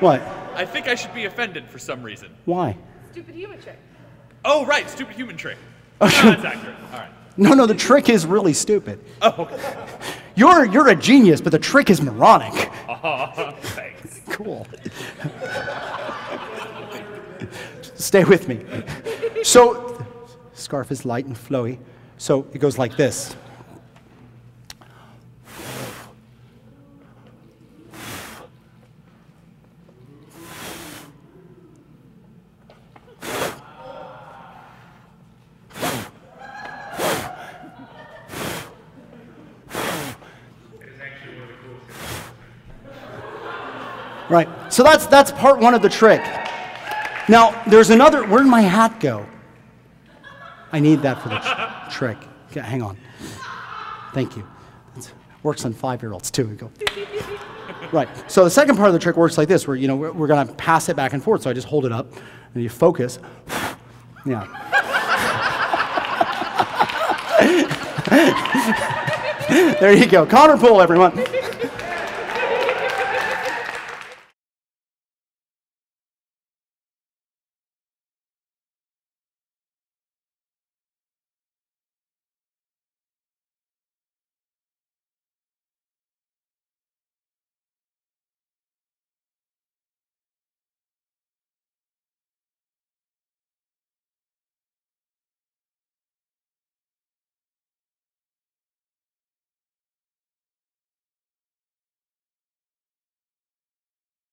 What? I think I should be offended for some reason. Why? Stupid human trick. Oh, right, stupid human trick. No, that's accurate. All right. No, the trick is really stupid. Oh, okay. You're a genius, but the trick is moronic. Oh, thanks. Cool. Stay with me. So, scarf is light and flowy, so it goes like this. Right, so that's part one of the trick. Now, there's another, where'd my hat go? I need that for the trick. Okay, hang on. Thank you. That works on 5-year-olds too. We go. Right, so the second part of the trick works like this, where we're gonna pass it back and forth, so I just hold it up, and you focus. Yeah. There you go, Conor Poull, everyone.